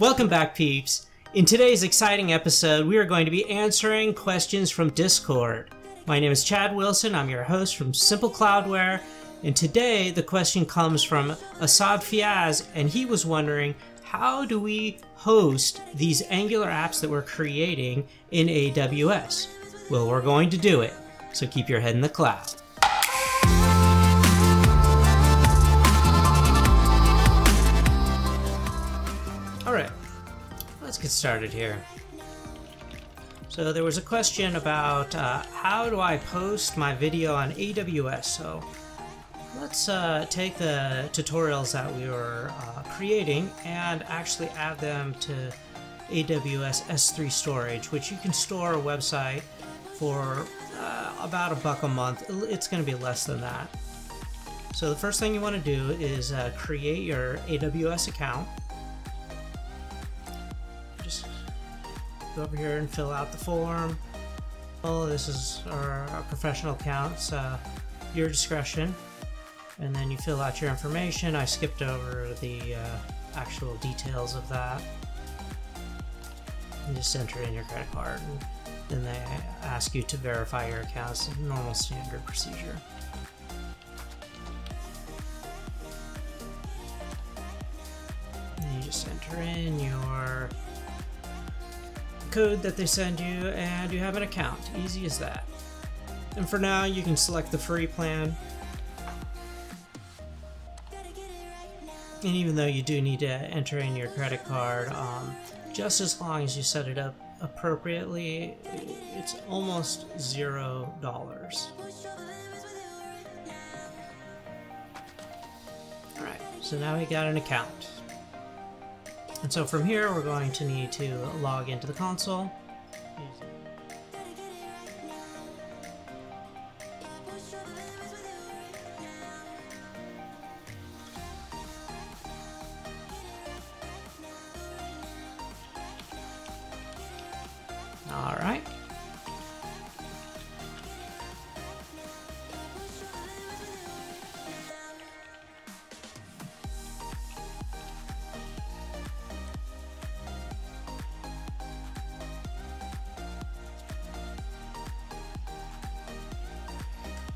Welcome back, peeps. In today's exciting episode, we are going to be answering questions from Discord. My name is Chad Wilson. I'm your host from Simple Cloudware. And today, the question comes from Asad Fiaz, and he was wondering, how do we host these Angular apps that we're creating in AWS? Well, we're going to do it, so keep your head in the cloud. All right, let's get started here. So there was a question about how do I post my video on AWS? So let's take the tutorials that we were creating and actually add them to AWS S3 storage, which you can store a website for about $1 a month. It's going to be less than that. So the first thing you want to do is create your AWS account. Just go over here and fill out the form. Oh, this is our professional account, so your discretion. And then you fill out your information. I skipped over the actual details of that. You just enter in your credit card, and then they ask you to verify your account. It's a normal standard procedure. And you just enter in your code that they send you, and you have an account. Easy as that. And for now, you can select the free plan. And even though you do need to enter in your credit card, just as long as you set it up appropriately, it's almost $0. All right, so now we got an account. And so from here, we're going to need to log into the console. All right.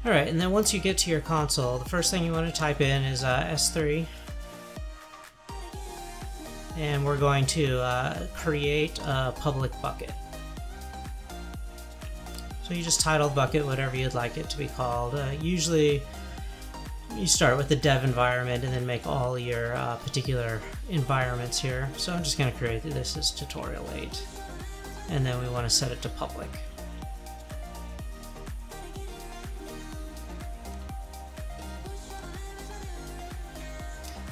All right, and then once you get to your console, the first thing you want to type in is S3. And we're going to create a public bucket. So you just title bucket whatever you'd like it to be called. Usually you start with the dev environment and then make all your particular environments here. So I'm just going to create this as tutorial 8. And then we want to set it to public.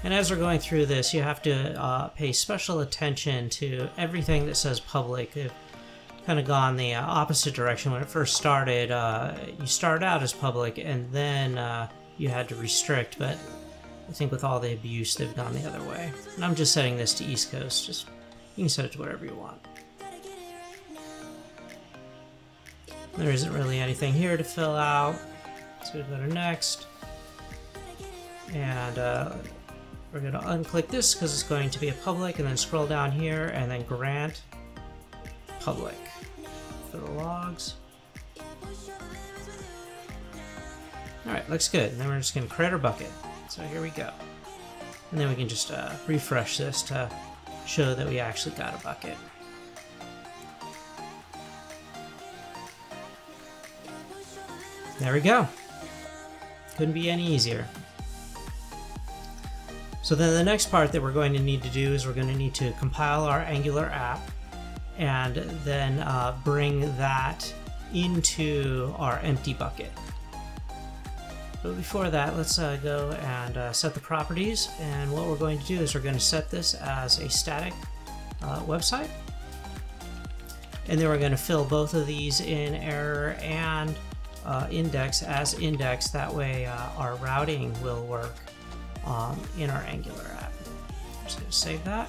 And as we're going through this, you have to pay special attention to everything that says public. If kind of gone the opposite direction when it first started. You start out as public and then you had to restrict, but I think with all the abuse they've gone the other way. And I'm just setting this to East Coast. Just you can set it to whatever you want. There isn't really anything here to fill out, so we go to next, and we're going to unclick this because it's going to be a public, and then scroll down here and then grant public for the logs. All right, looks good. And then we're just going to create our bucket. So here we go. And then we can just refresh this to show that we actually got a bucket. There we go. Couldn't be any easier. So then the next part that we're going to need to do is we're going to need to compile our Angular app and then bring that into our empty bucket. But before that, let's go and set the properties. And what we're going to do is we're going to set this as a static website. And then we're going to fill both of these in error and index as index. That way our routing will work in our Angular app. I'm just going to save that.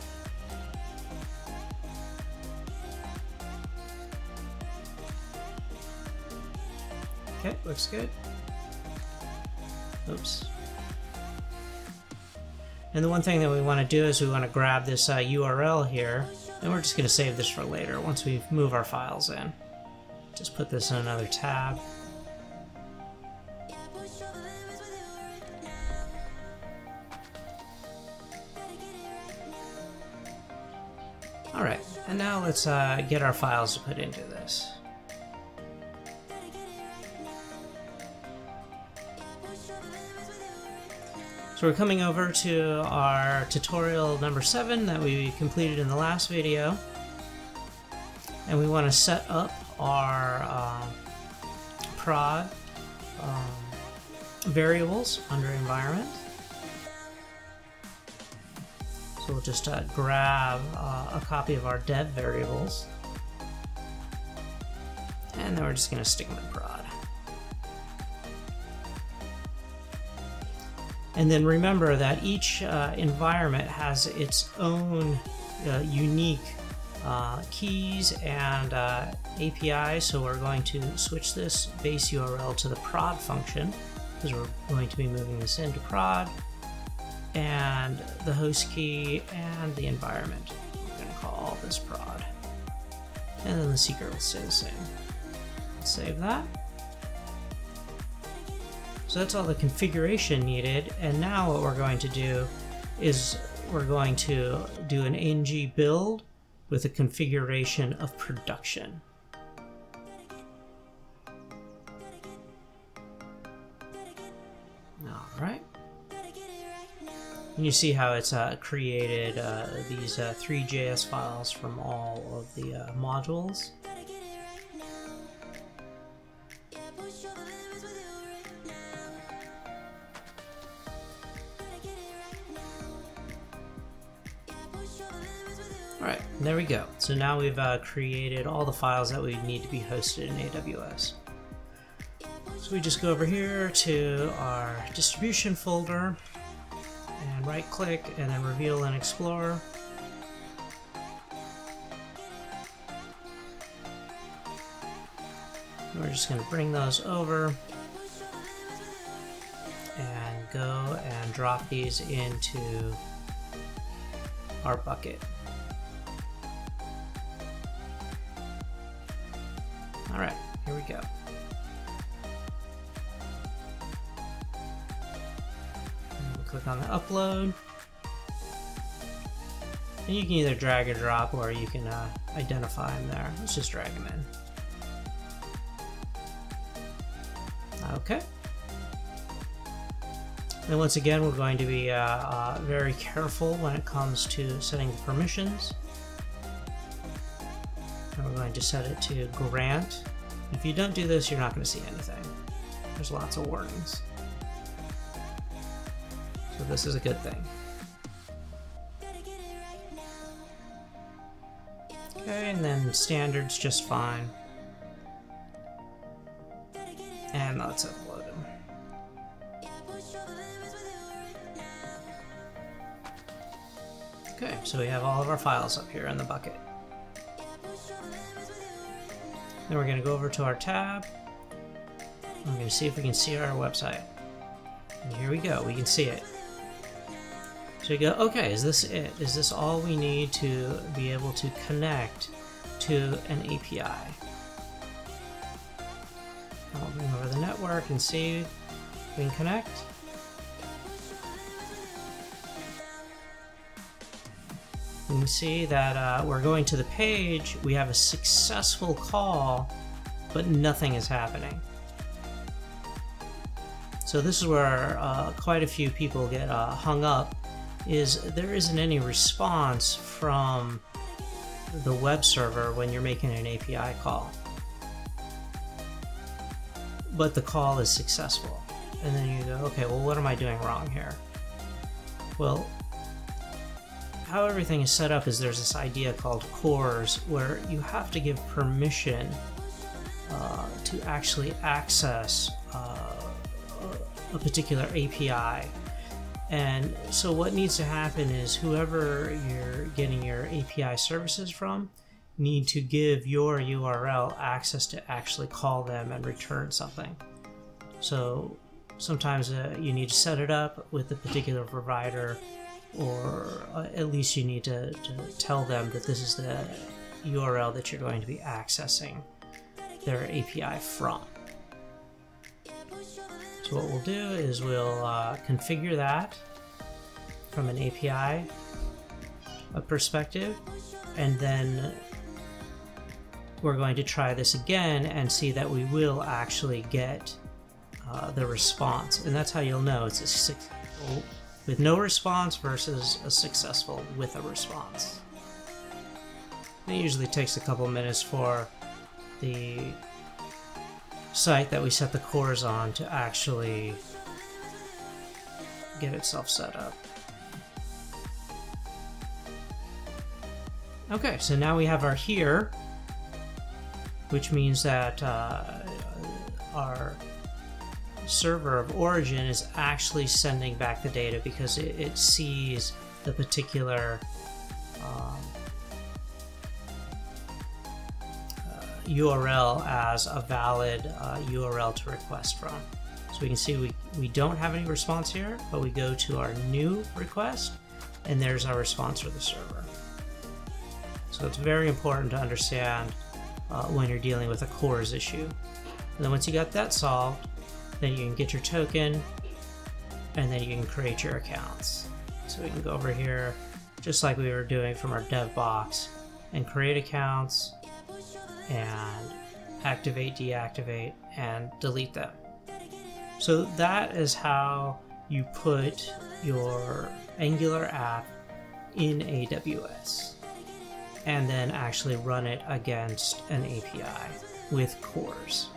Okay, looks good. Oops. And the one thing that we want to do is we want to grab this URL here, and we're just going to save this for later once we move our files in. Just put this in another tab. Alright, and now let's get our files to put into this. So we're coming over to our tutorial number 7 that we completed in the last video, and we want to set up our prod variables under environment. So we'll just grab a copy of our dev variables, and then we're just going to stick with prod. And then remember that each environment has its own unique keys and APIs, so we're going to switch this base URL to the prod function, because we're going to be moving this into prod, and the host key and the environment. We're going to call this prod. And then the secret will stay the same. Save that. So that's all the configuration needed, and now what we're going to do is we're going to do an ng build with a configuration of production. Alright. And you see how it's created these 3 JS files from all of the modules. Alright, there we go. So now we've created all the files that we need to be hosted in AWS. So we just go over here to our distribution folder, and right click, and then reveal and explore. And we're just going to bring those over, and go and drop these into our bucket. Alright, here we go. And we'll click on the upload. And you can either drag or drop, or you can identify them there. Let's just drag them in. Okay. And once again, we're going to be very careful when it comes to setting the permissions. We're going to set it to grant. If you don't do this, you're not going to see anything. There's lots of warnings. So this is a good thing. Okay, and then standards just fine. And let's upload them. Okay, so we have all of our files up here in the bucket. Then we're going to go over to our tab. We're going to see if we can see our website. And here we go, we can see it. So you go, okay, is this it? Is this all we need to be able to connect to an API? I'll bring over the network and see if we can connect. And we see that we're going to the page, we have a successful call, but nothing is happening. So this is where quite a few people get hung up, is there isn't any response from the web server when you're making an API call. But the call is successful. And then you go, okay, well, what am I doing wrong here? Well, how everything is set up is there's this idea called CORS, where you have to give permission to actually access a particular API. And so what needs to happen is whoever you're getting your API services from need to give your URL access to actually call them and return something. So sometimes you need to set it up with the particular provider or at least you need to tell them that this is the URL that you're going to be accessing their API from. So what we'll do is we'll configure that from an API perspective, and then we're going to try this again and see that we will actually get the response. And that's how you'll know it's a successful with no response versus a successful with a response. It usually takes a couple minutes for the site that we set the CORS on to actually get itself set up. Okay, so now we have our here, which means that our server of origin is actually sending back the data because it sees the particular URL as a valid URL to request from. So we can see we don't have any response here, but we go to our new request and there's our response for the server. So it's very important to understand when you're dealing with a CORS issue. And then once you got that solved, then you can get your token and then you can create your accounts. So we can go over here, just like we were doing from our dev box, and create accounts and activate, deactivate, and delete them. So that is how you put your Angular app in AWS and then actually run it against an API with CORS.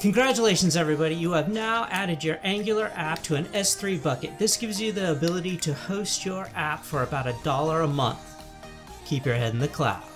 Congratulations everybody, you have now added your Angular app to an S3 bucket. This gives you the ability to host your app for about $1 a month. Keep your head in the cloud.